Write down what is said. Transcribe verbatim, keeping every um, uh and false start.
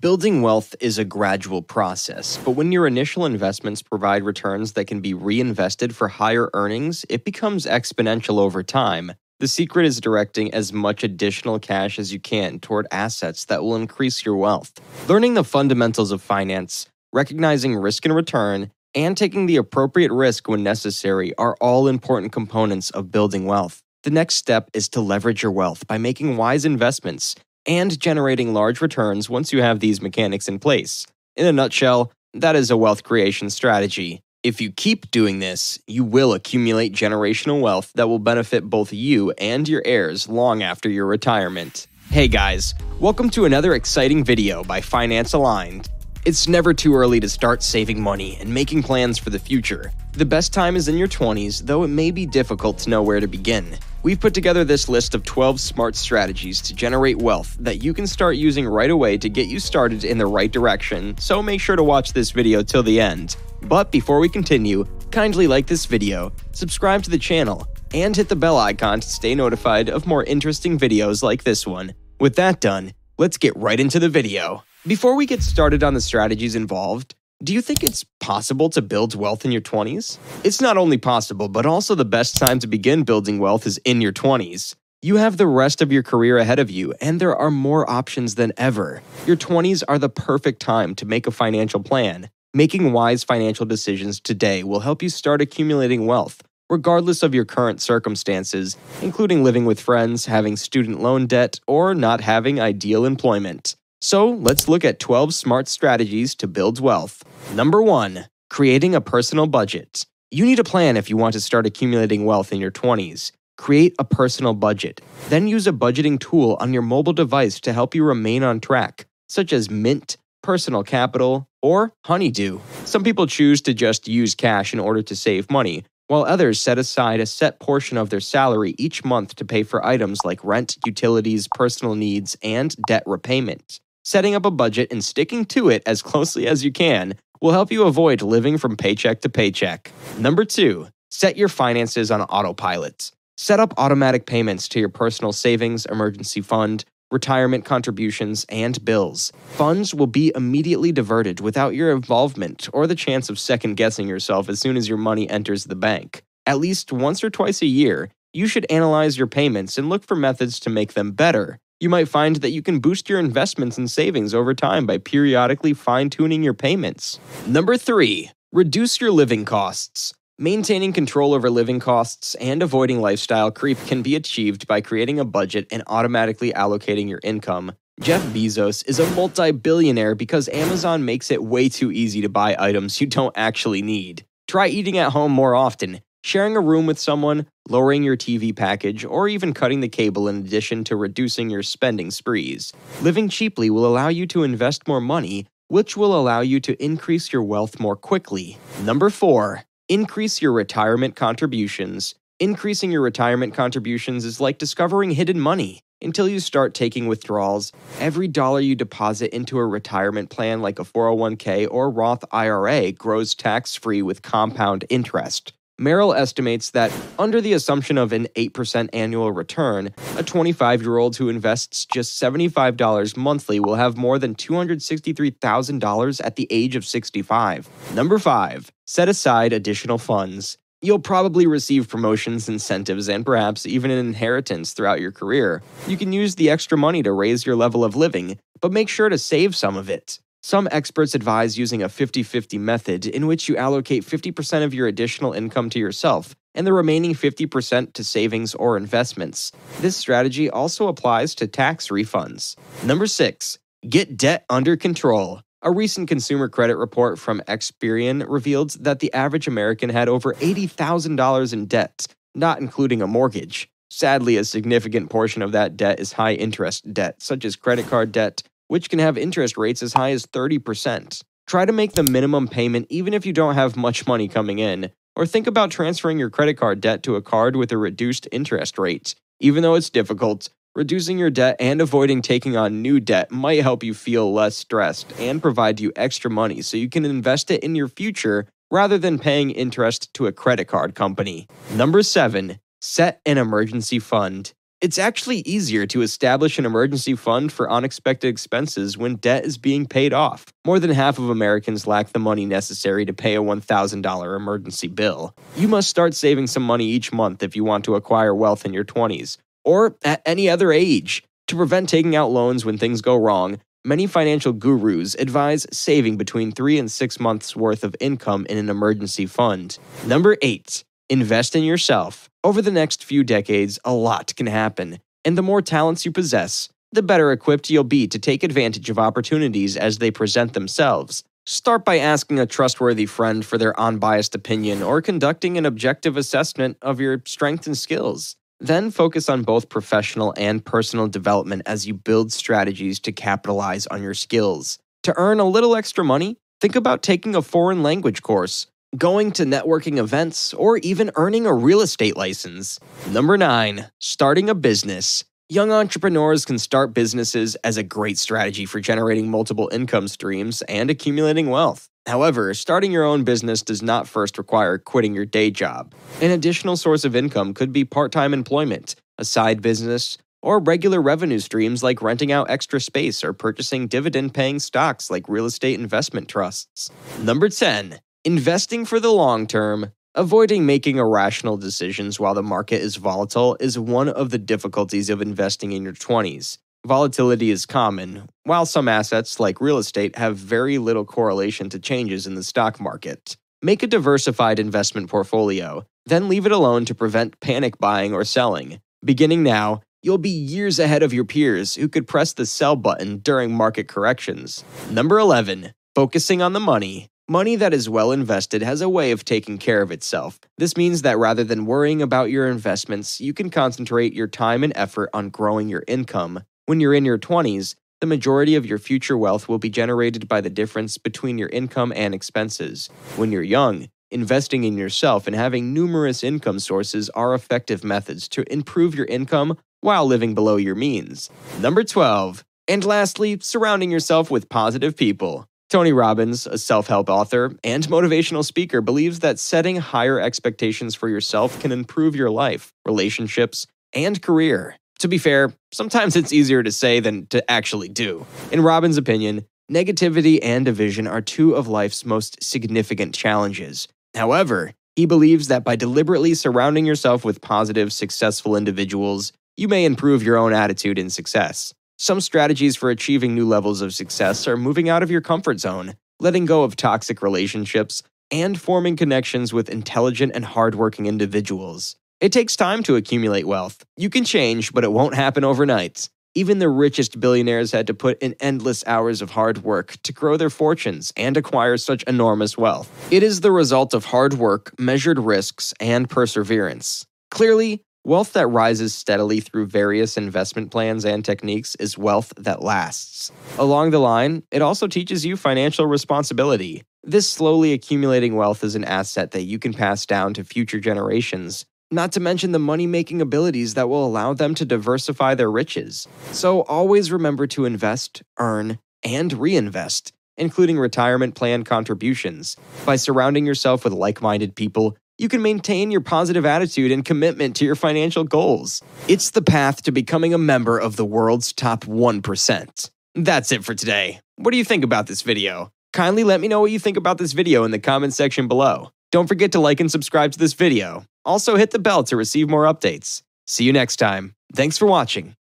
Building wealth is a gradual process, but when your initial investments provide returns that can be reinvested for higher earnings, it becomes exponential over time. The secret is directing as much additional cash as you can toward assets that will increase your wealth. Learning the fundamentals of finance, recognizing risk and return, and taking the appropriate risk when necessary are all important components of building wealth. The next step is to leverage your wealth by making wise investments and generating large returns once you have these mechanics in place. In a nutshell, that is a wealth creation strategy. If you keep doing this, you will accumulate generational wealth that will benefit both you and your heirs long after your retirement. Hey guys, welcome to another exciting video by Finance Aligned. It's never too early to start saving money and making plans for the future. The best time is in your twenties, though it may be difficult to know where to begin. We've put together this list of twelve smart strategies to generate wealth that you can start using right away to get you started in the right direction, so make sure to watch this video till the end. But before we continue, kindly like this video, subscribe to the channel, and hit the bell icon to stay notified of more interesting videos like this one. With that done, let's get right into the video. Before we get started on the strategies involved, do you think it's possible to build wealth in your twenties? It's not only possible, but also the best time to begin building wealth is in your twenties. You have the rest of your career ahead of you, and there are more options than ever. Your twenties are the perfect time to make a financial plan. Making wise financial decisions today will help you start accumulating wealth, regardless of your current circumstances, including living with friends, having student loan debt, or not having ideal employment. So let's look at twelve smart strategies to build wealth. Number one, creating a personal budget. You need a plan if you want to start accumulating wealth in your twenties. Create a personal budget. Then use a budgeting tool on your mobile device to help you remain on track, such as Mint, Personal Capital, or HoneyDue. Some people choose to just use cash in order to save money, while others set aside a set portion of their salary each month to pay for items like rent, utilities, personal needs, and debt repayment. Setting up a budget and sticking to it as closely as you can will help you avoid living from paycheck to paycheck. Number two, set your finances on autopilot. Set up automatic payments to your personal savings, emergency fund, retirement contributions, and bills. Funds will be immediately diverted without your involvement or the chance of second-guessing yourself as soon as your money enters the bank. At least once or twice a year, you should analyze your payments and look for methods to make them better. You might find that you can boost your investments and savings over time by periodically fine-tuning your payments. Number three, reduce your living costs. Maintaining control over living costs and avoiding lifestyle creep can be achieved by creating a budget and automatically allocating your income. Jeff Bezos is a multi-billionaire because Amazon makes it way too easy to buy items you don't actually need. Try eating at home more often. Sharing a room with someone, lowering your T V package, or even cutting the cable in addition to reducing your spending sprees. Living cheaply will allow you to invest more money, which will allow you to increase your wealth more quickly. Number four, increase your retirement contributions. Increasing your retirement contributions is like discovering hidden money. Until you start taking withdrawals, every dollar you deposit into a retirement plan like a four oh one k or Roth I R A grows tax-free with compound interest. Merrill estimates that, under the assumption of an eight percent annual return, a twenty-five-year-old who invests just seventy-five dollars monthly will have more than two hundred sixty-three thousand dollars at the age of sixty-five. Number five, set aside additional funds. You'll probably receive promotions, incentives, and perhaps even an inheritance throughout your career. You can use the extra money to raise your level of living, but make sure to save some of it. Some experts advise using a fifty fifty method in which you allocate fifty percent of your additional income to yourself and the remaining fifty percent to savings or investments. This strategy also applies to tax refunds. Number six, get debt under control. A recent consumer credit report from Experian revealed that the average American had over eighty thousand dollars in debt, not including a mortgage. Sadly, a significant portion of that debt is high-interest debt, such as credit card debt, which can have interest rates as high as thirty percent. Try to make the minimum payment even if you don't have much money coming in, or think about transferring your credit card debt to a card with a reduced interest rate. Even though it's difficult, reducing your debt and avoiding taking on new debt might help you feel less stressed and provide you extra money so you can invest it in your future rather than paying interest to a credit card company. Number seven, set an emergency fund. It's actually easier to establish an emergency fund for unexpected expenses when debt is being paid off. More than half of Americans lack the money necessary to pay a one thousand dollars emergency bill. You must start saving some money each month if you want to acquire wealth in your twenties, or at any other age. To prevent taking out loans when things go wrong, many financial gurus advise saving between three and six months' worth of income in an emergency fund. Number eight. Invest in yourself. Over the next few decades, a lot can happen, and the more talents you possess, the better equipped you'll be to take advantage of opportunities as they present themselves. Start by asking a trustworthy friend for their unbiased opinion or conducting an objective assessment of your strengths and skills. Then focus on both professional and personal development as you build strategies to capitalize on your skills. To earn a little extra money, think about taking a foreign language course, going to networking events, or even earning a real estate license. Number nine, starting a business. Young entrepreneurs can start businesses as a great strategy for generating multiple income streams and accumulating wealth. However, starting your own business does not first require quitting your day job. An additional source of income could be part-time employment, a side business, or regular revenue streams like renting out extra space or purchasing dividend-paying stocks like real estate investment trusts. Number ten. Investing for the long term. Avoiding making irrational decisions while the market is volatile is one of the difficulties of investing in your twenties. Volatility is common, while some assets, like real estate, have very little correlation to changes in the stock market. Make a diversified investment portfolio, then leave it alone to prevent panic buying or selling. Beginning now, you'll be years ahead of your peers who could press the sell button during market corrections. Number eleven. Focusing on the money. Money that is well invested has a way of taking care of itself. This means that rather than worrying about your investments, you can concentrate your time and effort on growing your income. When you're in your twenties, the majority of your future wealth will be generated by the difference between your income and expenses. When you're young, investing in yourself and having numerous income sources are effective methods to improve your income while living below your means. Number twelve. And lastly, surrounding yourself with positive people. Tony Robbins, a self-help author and motivational speaker, believes that setting higher expectations for yourself can improve your life, relationships, and career. To be fair, sometimes it's easier to say than to actually do. In Robbins' opinion, negativity and division are two of life's most significant challenges. However, he believes that by deliberately surrounding yourself with positive, successful individuals, you may improve your own attitude and success. Some strategies for achieving new levels of success are moving out of your comfort zone, letting go of toxic relationships, and forming connections with intelligent and hardworking individuals. It takes time to accumulate wealth. You can change, but it won't happen overnight. Even the richest billionaires had to put in endless hours of hard work to grow their fortunes and acquire such enormous wealth. It is the result of hard work, measured risks, and perseverance. Clearly, wealth that rises steadily through various investment plans and techniques is wealth that lasts. Along the line, it also teaches you financial responsibility. This slowly accumulating wealth is an asset that you can pass down to future generations, not to mention the money-making abilities that will allow them to diversify their riches. So always remember to invest, earn, and reinvest, including retirement plan contributions. By surrounding yourself with like-minded people, you can maintain your positive attitude and commitment to your financial goals. It's the path to becoming a member of the world's top one percent. That's it for today. What do you think about this video? Kindly let me know what you think about this video in the comment section below. Don't forget to like and subscribe to this video. Also hit the bell to receive more updates. See you next time. Thanks for watching.